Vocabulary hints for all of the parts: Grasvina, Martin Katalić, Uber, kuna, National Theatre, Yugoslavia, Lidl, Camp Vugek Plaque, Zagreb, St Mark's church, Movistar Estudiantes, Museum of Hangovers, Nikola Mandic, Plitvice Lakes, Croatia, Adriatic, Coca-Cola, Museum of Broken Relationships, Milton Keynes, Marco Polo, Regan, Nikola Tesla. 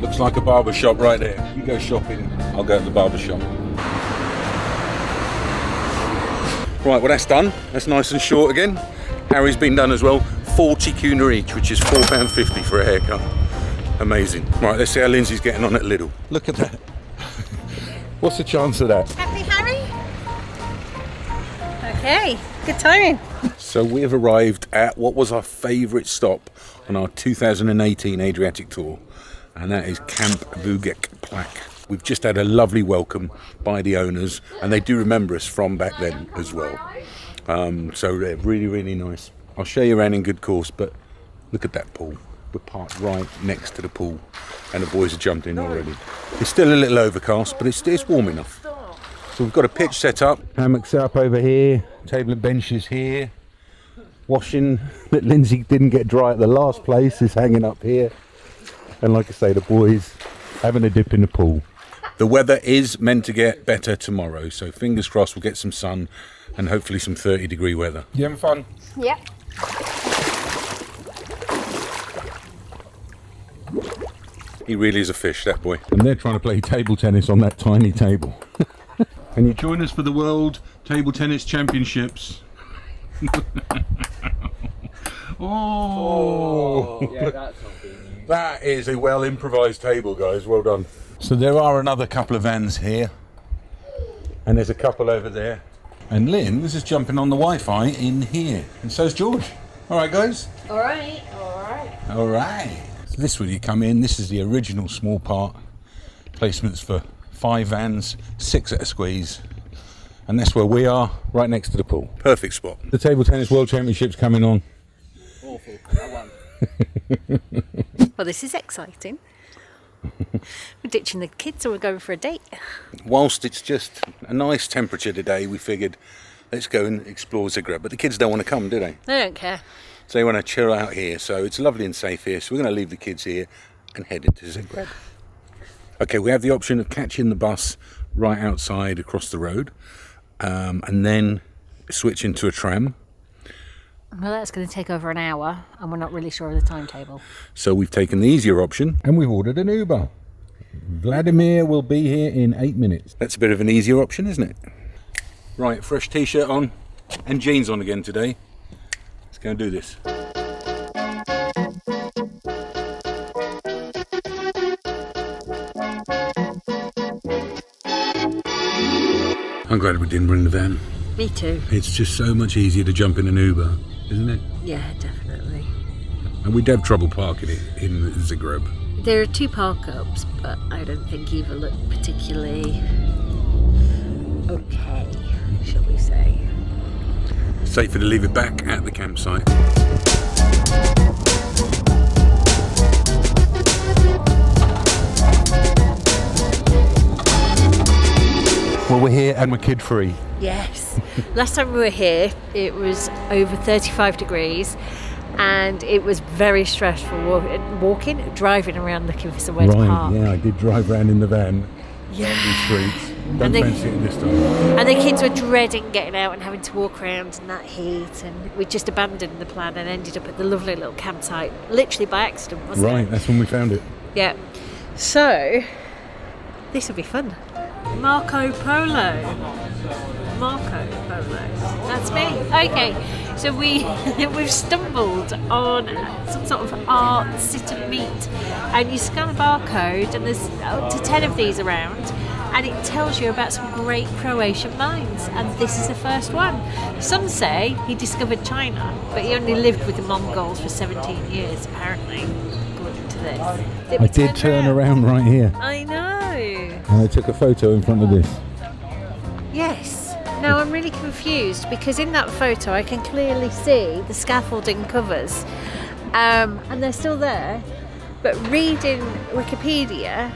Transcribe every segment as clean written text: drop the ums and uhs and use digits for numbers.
Looks like a barber shop right there. You go shopping, I'll go to the barber shop. Right, well that's done. That's nice and short again. Harry's been done as well. 40 kuna each, which is £4.50 for a haircut. Amazing. Right, let's see how Lindsay's getting on at Lidl. Look at that. What's the chance of that? Happy Harry? Okay, good timing. So we have arrived at what was our favourite stop on our 2018 Adriatic tour, and that is Camp Vugek Plaque. We've just had a lovely welcome by the owners, and they do remember us from back then as well. So they're really, really nice. I'll show you around in good course, but look at that pool. We're parked right next to the pool, and the boys have jumped in already. It's still a little overcast, but it's warm enough. So we've got a pitch set up. Hammocks up over here, table and benches here. Washing that Lindsay didn't get dry at the last place is hanging up here. And like I say, the boys having a dip in the pool. The weather is meant to get better tomorrow, so fingers crossed we'll get some sun and hopefully some 30-degree weather. You having fun? Yep. He really is a fish, that boy. And they're trying to play table tennis on that tiny table. Can you join us for the World Table Tennis Championships? Oh! Yeah, that's something. That is a well improvised table, guys. Well done. So there are another couple of vans here, and there's a couple over there. And Lynn, this is jumping on the Wi-Fi in here, and so's George. All right, guys. All right. All right. All right. So this one you come in. This is the original small part placements for 5 vans, 6 at a squeeze. And that's where we are, right next to the pool. Perfect spot. The Table Tennis World Championships coming on. Awful, I won. Well, this is exciting. We're ditching the kids and we're going for a date. Whilst it's just a nice temperature today, we figured, let's go and explore Zagreb. But the kids don't want to come, do they? They don't care. So they want to chill out here. So it's lovely and safe here. So we're going to leave the kids here and head into Zagreb. Okay, we have the option of catching the bus right outside across the road. And then switch into a tram. Well, that's going to take over an hour, and we're not really sure of the timetable. So we've taken the easier option, and we've ordered an Uber. Vladimir will be here in 8 minutes. That's a bit of an easier option, isn't it? Right, fresh t-shirt on, and jeans on again today. Let's go and do this. I'm glad we didn't bring the van. Me too. It's just so much easier to jump in an Uber, isn't it? Yeah, definitely. And we'd have trouble parking it in Zagreb. There are 2 park-ups, but I don't think either looked particularly okay, shall we say. Safer to leave it back at the campsite. Well, we're here and we're kid-free. Yes. Last time we were here, it was over 35 degrees and it was very stressful walking, driving around looking for somewhere to park. Yeah, I did drive around in the van. Yeah. Down these streets. Don't fancy it this time. And the kids were dreading getting out and having to walk around in that heat, and we just abandoned the plan and ended up at the lovely little campsite, literally by accident, wasn't it? Right, that's when we found it. Yeah. So, this will be fun. Marco Polo. Marco Polo. That's me. Okay, so we've stumbled on some sort of art sit and meet, and you scan a barcode, and there's up to 10 of these around, and it tells you about some great Croatian mines, and this is the first one. Some say he discovered China, but he only lived with the Mongols for 17 years, apparently, according to this. I did turn around right here. I know. And I took a photo in front of this. Yes. Now I'm really confused because in that photo I can clearly see the scaffolding covers, and they're still there. But reading Wikipedia,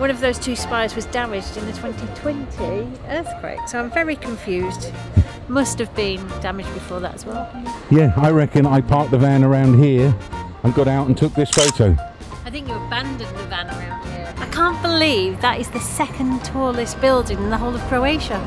one of those 2 spires was damaged in the 2020 earthquake. So I'm very confused. Must have been damaged before that as well. Yeah, I reckon I parked the van around here and got out and took this photo. I think you abandoned the van around here. I can't believe that is the 2nd tallest building in the whole of Croatia.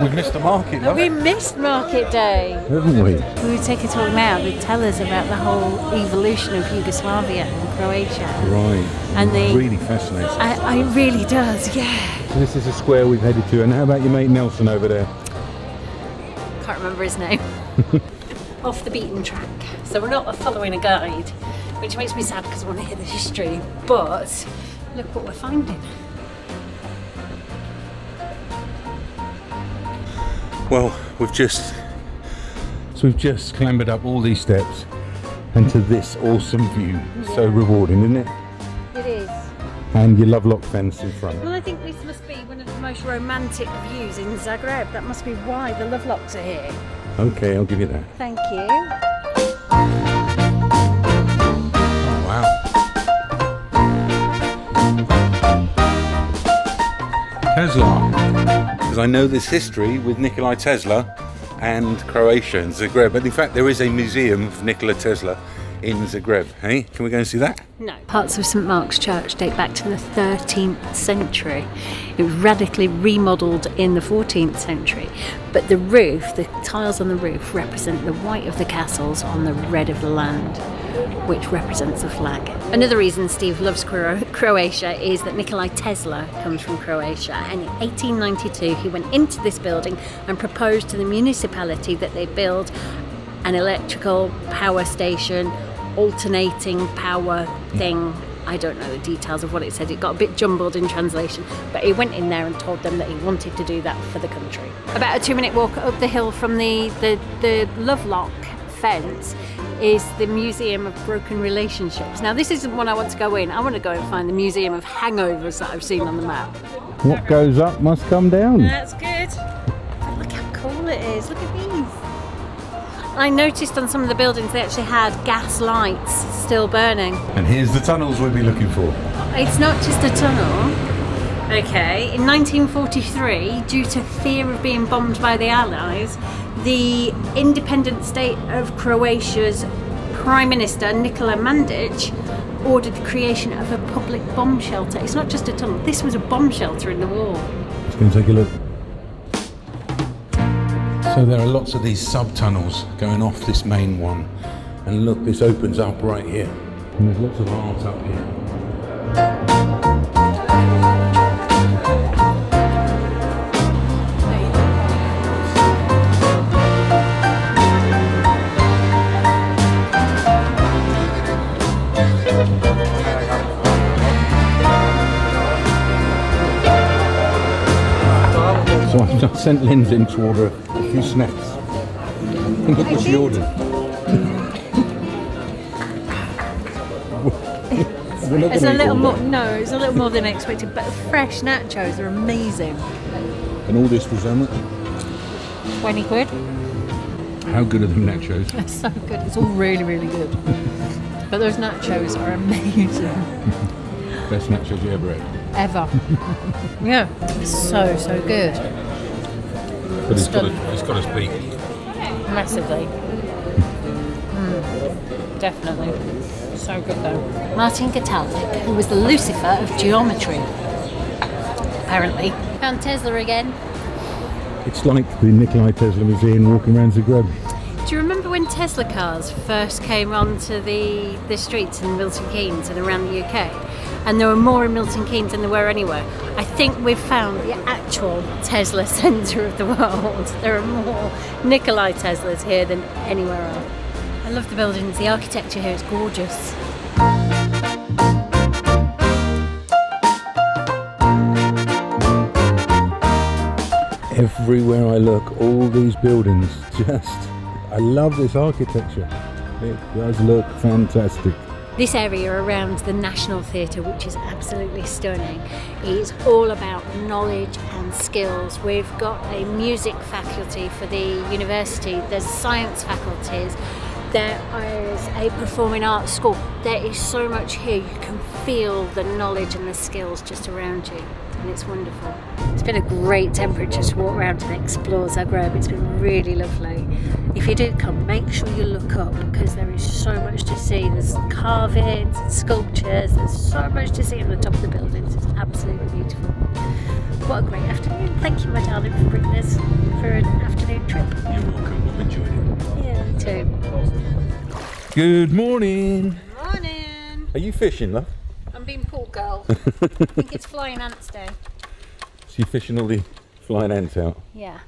We've missed the market, though. We missed Market Day. Haven't we? We would take a talk now. They'd tell us about the whole evolution of Yugoslavia and Croatia. Right. And they really fascinating. It really does, yeah. So this is a square we've headed to. And how about your mate Nelson over there? Can't remember his name. Off the beaten track. So we're not following a guide, which makes me sad because I want to hear the history. But look what we're finding. Well, we've just clambered up all these steps and to this awesome view. Yeah. So rewarding, isn't it? It is. And your lovelock fence in front. Well, I think this must be one of the most romantic views in Zagreb. That must be why the lovelocks are here. Okay, I'll give you that. Thank you. Oh, wow. Tesla. Because I know this history with Nikola Tesla and Croatia and Zagreb. And in fact, there is a museum of Nikola Tesla in Zagreb. Hey, can we go and see that? No. Parts of St Mark's church date back to the 13th century. It was radically remodeled in the 14th century. But the roof, the tiles on the roof, represent the white of the castles on the red of the land, which represents the flag. Another reason Steve loves Croatia is that Nikola Tesla comes from Croatia, and in 1892 he went into this building and proposed to the municipality that they build an electrical power station, alternating power thing. I don't know the details of what it said, it got a bit jumbled in translation, but he went in there and told them that he wanted to do that for the country. About a 2-minute walk up the hill from the lovelock fence is the Museum of Broken Relationships. Now this isn't one I want to go in, I want to go and find the Museum of Hangovers that I've seen on the map. What goes up must come down. That's good. Oh, look how cool it is, look at these. I noticed on some of the buildings they actually had gas lights still burning. And here's the tunnels we'll be looking for. It's not just a tunnel. Okay, in 1943, due to fear of being bombed by the Allies, the independent state of Croatia's Prime Minister Nikola Mandic ordered the creation of a public bomb shelter. It's not just a tunnel, this was a bomb shelter in the war. Let's go and take a look. So there are lots of these sub-tunnels going off this main one. And look, this opens up right here. And there's lots of art up here. So I sent Lindsay in to order a few snacks. I think it was she ordered. It's a little more, no, it's a little more than expected, but fresh nachos are amazing. And all this was how much? 20 quid. How good are them nachos? They're so good, it's all really, really good. But those nachos are amazing. Best nachos you ever ate. Ever. Yeah, it's so good. But it's got us beat. Massively. Mm. Definitely. So good though. Martin Katalić, who was the Lucifer of geometry, apparently. Found Tesla again. It's like the Nikola Tesla Museum walking around Zagreb. Do you remember when Tesla cars first came onto the streets in Milton Keynes and around the UK? And there were more in Milton Keynes than there were anywhere. I think we've found the actual Tesla centre of the world. There are more Nikola Teslas here than anywhere else. I love the buildings, the architecture here is gorgeous. Everywhere I look, all these buildings I love this architecture. It does look fantastic. This area around the National Theatre, which is absolutely stunning, is all about knowledge and skills. We've got a music faculty for the university, there's science faculties, there is a performing arts school. There is so much here, you can feel the knowledge and the skills just around you, and it's wonderful. It's been a great temperature to walk around and explore Zagreb, it's been really lovely. If you do come, make sure you look up, because there is so much to see. There's carvings, sculptures, there's so much to see on the top of the buildings. It's absolutely beautiful. What a great afternoon. Thank you, my darling, for bringing us for an afternoon trip. You're welcome. I've enjoyed it. Yeah, me too. Good morning. Good morning. Are you fishing, love? I'm being pool girl. I think it's flying ants day. So you're fishing all the flying ants out? Yeah.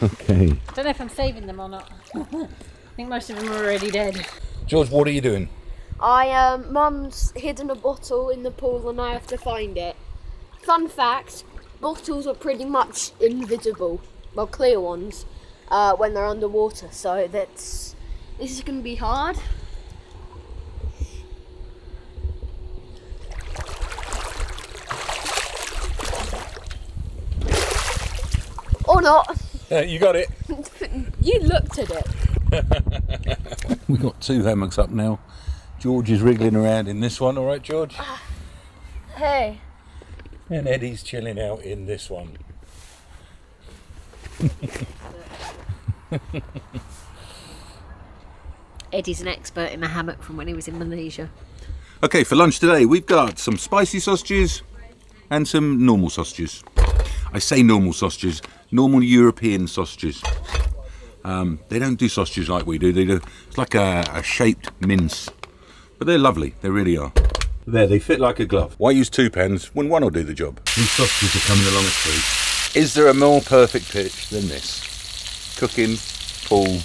Okay. I don't know if I'm saving them or not. I think most of them are already dead. George, what are you doing? Mum's hidden a bottle in the pool and I have to find it. Fun fact, bottles are pretty much invisible, well, clear ones, when they're underwater, so this is going to be hard. Or not. You got it. You looked at it. We've got two hammocks up now. George is wriggling around in this one, all right, George? Hey. And Eddie's chilling out in this one. Eddie's an expert in a hammock from when he was in Malaysia. Okay, for lunch today, we've got some spicy sausages and some normal sausages. I say normal sausages, normal European sausages. They don't do sausages like we do. They do. It's like a shaped mince, but they're lovely. They really are. There, they fit like a glove. Why use two pans when one will do the job? These sausages are coming along at three. Is there a more perfect pitch than this? Cooking, pool,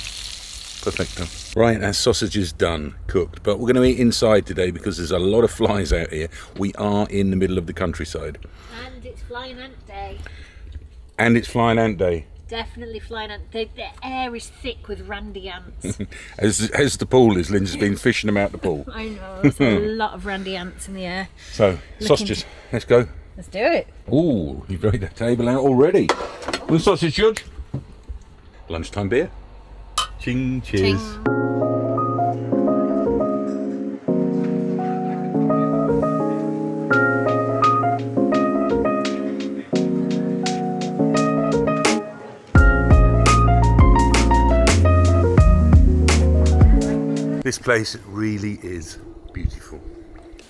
perfecto. Right, our sausage is done, cooked, but we're going to eat inside today because there's a lot of flies out here. We are in the middle of the countryside. And it's flying ant day. And it's flying ant day. Definitely flying ant day. The air is thick with randy ants. as the pool is, Lynn's been fishing them out the pool. I know, there's a lot of randy ants in the air. So, sausages, let's go. Let's do it. Ooh, you've laid the table out already. One sausage, Judge. Lunchtime beer. Ching, cheers. Ching. This place really is beautiful.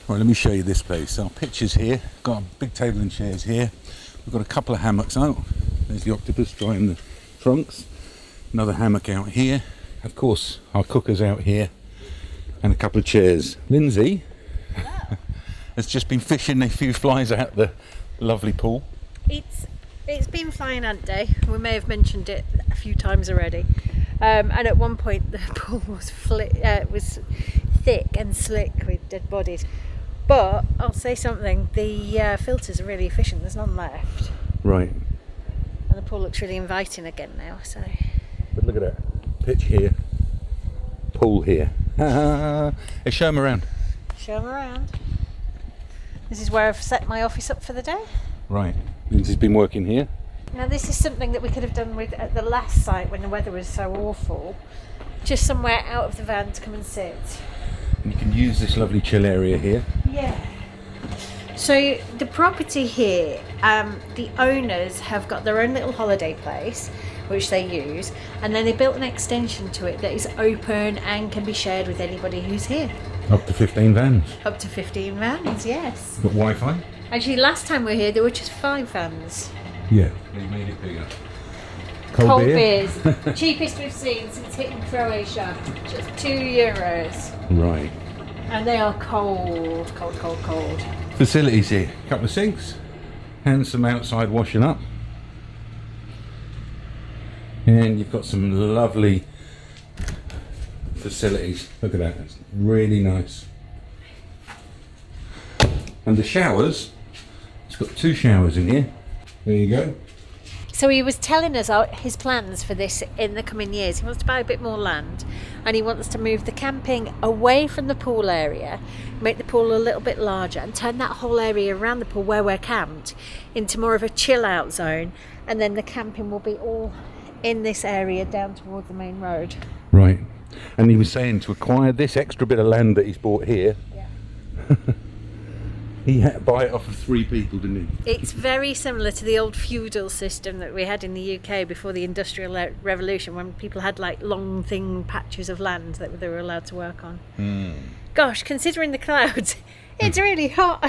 Right, let me show you this place. Our pitch is here. Got a big table and chairs here. We've got a couple of hammocks out. There's the octopus drying the trunks. Another hammock out here. Of course, our cooker's out here. And a couple of chairs. Lindsay has just been fishing a few flies out the lovely pool. It's been flying ant day. We may have mentioned it a few times already. And at one point the pool was thick and slick with dead bodies. But I'll say something, the filters are really efficient, there's none left. Right. And the pool looks really inviting again now, so. But look at that, pitch here, pool here. Hey, show them around. Show them around. This is where I've set my office up for the day. Right, Lindsay's been working here. Now this is something that we could have done with at the last site when the weather was so awful. Just somewhere out of the van to come and sit. And you can use this lovely chill area here. Yeah. So the property here, the owners have got their own little holiday place, which they use, and then they built an extension to it that is open and can be shared with anybody who's here. Up to 15 vans. Up to 15 vans, yes. Got Wi-Fi? Actually, last time we were here, there were just 5 vans. Yeah, they made it bigger. Cold beers. Cheapest we've seen since hitting Croatia. Just €2. Right. And they are cold, cold, cold, cold. Facilities here. Couple of sinks. And some outside washing up. And you've got some lovely facilities. Look at that. It's really nice. And the showers. It's got 2 showers in here. There you go. So he was telling us his plans for this in the coming years. He wants to buy a bit more land and he wants to move the camping away from the pool area, make the pool a little bit larger and turn that whole area around the pool where we're camped into more of a chill out zone, and then the camping will be all in this area down toward the main road. Right. And he was saying to acquire this extra bit of land that he's bought here. Yeah. He had to buy it off of three people, didn't he? It's very similar to the old feudal system that we had in the UK before the Industrial Revolution, when people had like long thin patches of land that they were allowed to work on. Mm. Gosh, considering the clouds, it's really hot.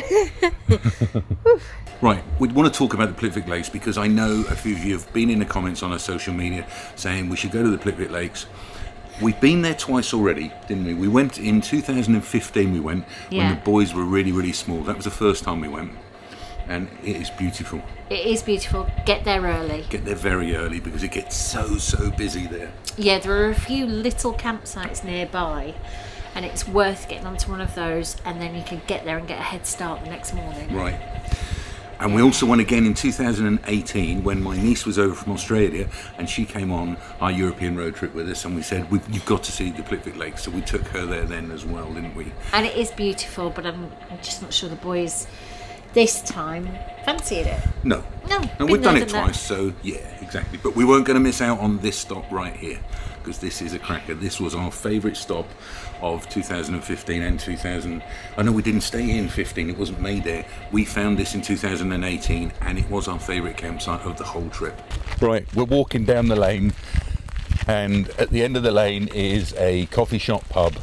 Right, we want to talk about the Plitvice Lakes because I know a few of you have been in the comments on our social media saying we should go to the Plitvice Lakes. We've been there twice already, didn't we? We went in 2015, when the boys were really, really small. That was the first time we went. And it is beautiful. It is beautiful. Get there early. Get there very early because it gets so, so busy there. Yeah, there are a few little campsites nearby, and it's worth getting onto one of those, and then you can get there and get a head start the next morning. Right. And we also went again in 2018 when my niece was over from Australia and she came on our European road trip with us, and we said, you've got to see the Plitvice Lakes, so we took her there then as well, didn't we? And it is beautiful, but I'm just not sure the boys this time fancied it. No. No, we've done it twice, so yeah, exactly. But we weren't going to miss out on this stop right here, because this is a cracker. This was our favourite stop of 2015 and 2000. I know we didn't stay here in 15, it wasn't May Day. We found this in 2018 and it was our favourite campsite of the whole trip. Right, we're walking down the lane, and at the end of the lane is a coffee shop pub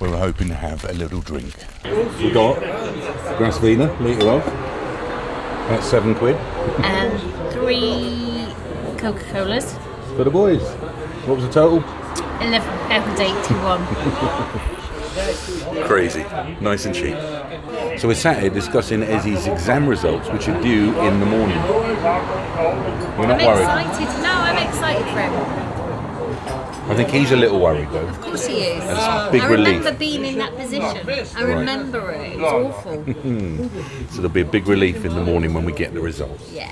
where we're hoping to have a little drink. We got Grasvina, litre of, that's £7. And 3 Coca-Colas. For the boys. What was the total? £11.81. Crazy. Nice and cheap. So we're sat here discussing Ezzie's exam results, which are due in the morning. We're not worried. I'm excited. No, I'm excited for him. I think he's a little worried though. Of course he is. That's a big relief. I remember being in that position. I remember it. It was awful. So there'll be a big relief in the morning when we get the results. Yeah.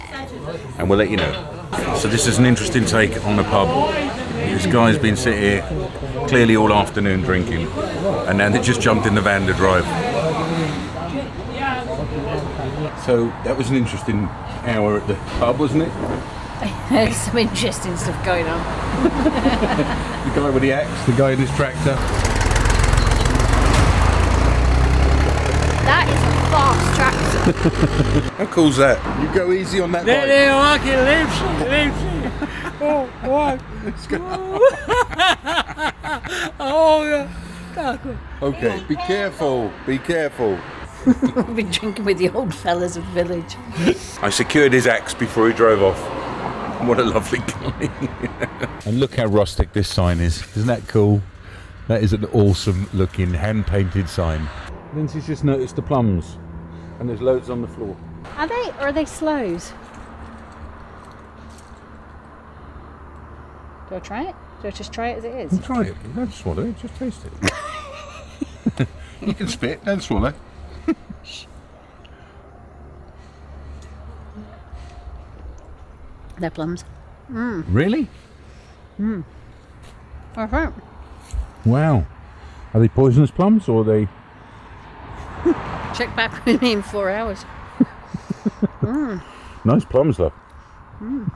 And we'll let you know. So this is an interesting take on the pub. This guy's been sitting here clearly all afternoon drinking, and then they just jumped in the van to drive. So that was an interesting hour at the pub, wasn't it? There's some interesting stuff going on. The guy with the axe, the guy in his tractor. That is a fast tractor. How cool's that? You go easy on that bike. No, I can live. Oh, what? Oh, yeah. Okay, be careful, be careful. I've been drinking with the old fellas of the village. I secured his axe before he drove off. What a lovely guy. And look how rustic this sign is. Isn't that cool? That is an awesome looking hand-painted sign. Lindsay's just noticed the plums, and there's loads on the floor. Are they, or are they sloes? Do I try it? Do I just try it as it is? You can try it. You don't swallow it, just taste it. You can spit, don't swallow. They're plums. Mm. Really? Mm. Okay. Wow. Are they poisonous plums or are they? Check back with me in 4 hours. Mm. Nice plums though.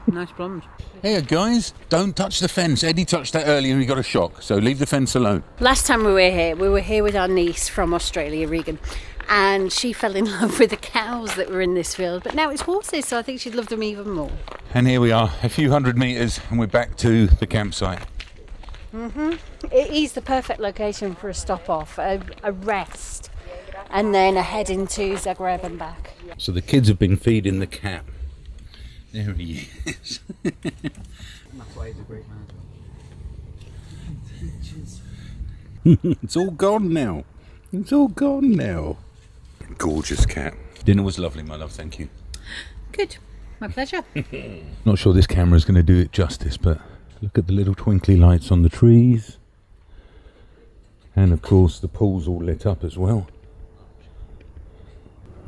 Nice plums. Hey guys, don't touch the fence. Eddie touched that earlier and he got a shock, so leave the fence alone. Last time we were here with our niece from Australia, Regan, and she fell in love with the cows that were in this field, but now it's horses, so I think she'd love them even more. And here we are, a few hundred metres and we're back to the campsite. It is the perfect location for a stop off, a rest, and then a head into Zagreb and back. So the kids have been feeding the cat. There he is. That's why he's a great man. It's all gone now. It's all gone now. Gorgeous cat. Dinner was lovely, my love. Thank you. Good. My pleasure. Not sure this camera is going to do it justice, but look at the little twinkly lights on the trees. And of course, the pool's all lit up as well.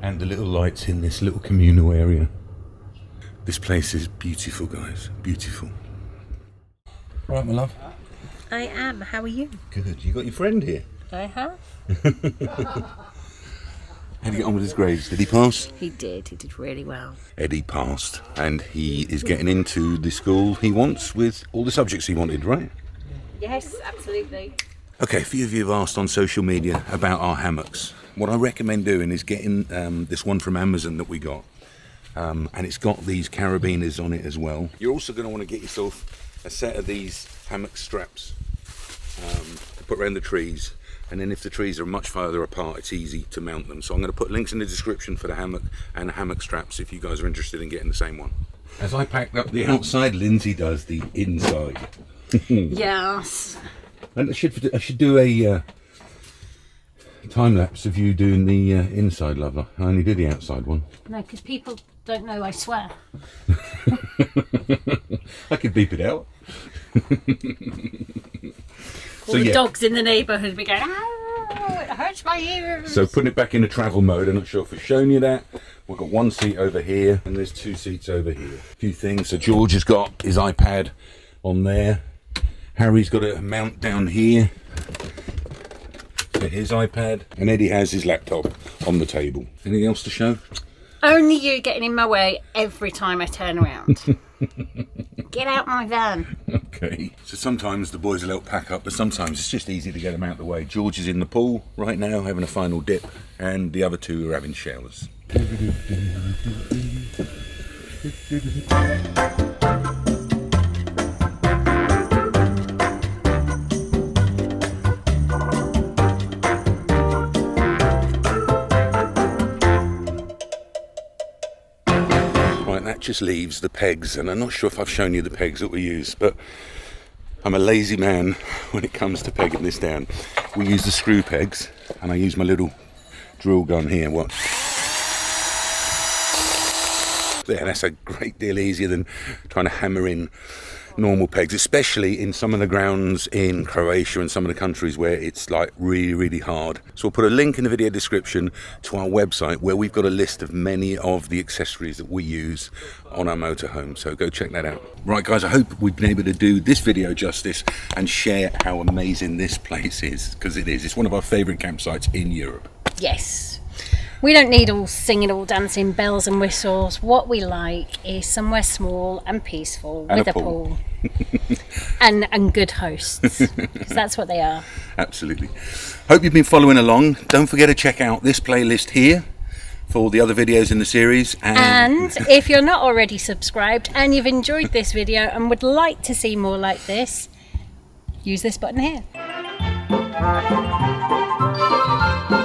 And the little lights in this little communal area. This place is beautiful, guys. Beautiful. All right, my love. I am. How are you? Good. You got your friend here? I have. How did he get on with his grades? Did he pass? He did. He did really well. Eddie passed, and he is getting into the school he wants with all the subjects he wanted, right? Yes, absolutely. Okay, a few of you have asked on social media about our hammocks. What I recommend doing is getting this one from Amazon that we got. And it's got these carabiners on it as well. You're also going to want to get yourself a set of these hammock straps to put around the trees. And then if the trees are much further apart, it's easy to mount them. So I'm going to put links in the description for the hammock and the hammock straps if you guys are interested in getting the same one. As I packed up the outside, Lindsay does the inside. Yes. And I should do a time lapse of you doing the inside, lover. I only did the outside one. No, because people don't know, I swear. I could beep it out. All the dogs in the neighbourhood be going, oh, it hurts my ears. So putting it back into travel mode, I'm not sure if it's shown you that. We've got one seat over here and there's two seats over here. A few things. So George has got his iPad on there. Harry's got a mount down here for his iPad. And Eddie has his laptop on the table. Anything else to show? Only you getting in my way every time I turn around. Get out my van. Okay. So sometimes the boys will help pack up, but sometimes it's just easy to get them out of the way. George is in the pool right now having a final dip and the other two are having showers. Just leaves the pegs, and I'm not sure if I've shown you the pegs that we use, but I'm a lazy man when it comes to pegging this down. We use the screw pegs and I use my little drill gun here. What? There, that's a great deal easier than trying to hammer in normal pegs, especially in some of the grounds in Croatia and some of the countries where it's like really hard. So we'll put a link in the video description to our website where we've got a list of many of the accessories that we use on our motorhome, so go check that out. Right guys, I hope we've been able to do this video justice and share how amazing this place is, because it is. It's one of our favorite campsites in Europe. Yes. We don't need all singing, all dancing, bells and whistles. What we like is somewhere small and peaceful and with a pool. and good hosts, because that's what they are. Absolutely. Hope you've been following along. Don't forget to check out this playlist here for all the other videos in the series. And if you're not already subscribed and you've enjoyed this video and would like to see more like this, use this button here.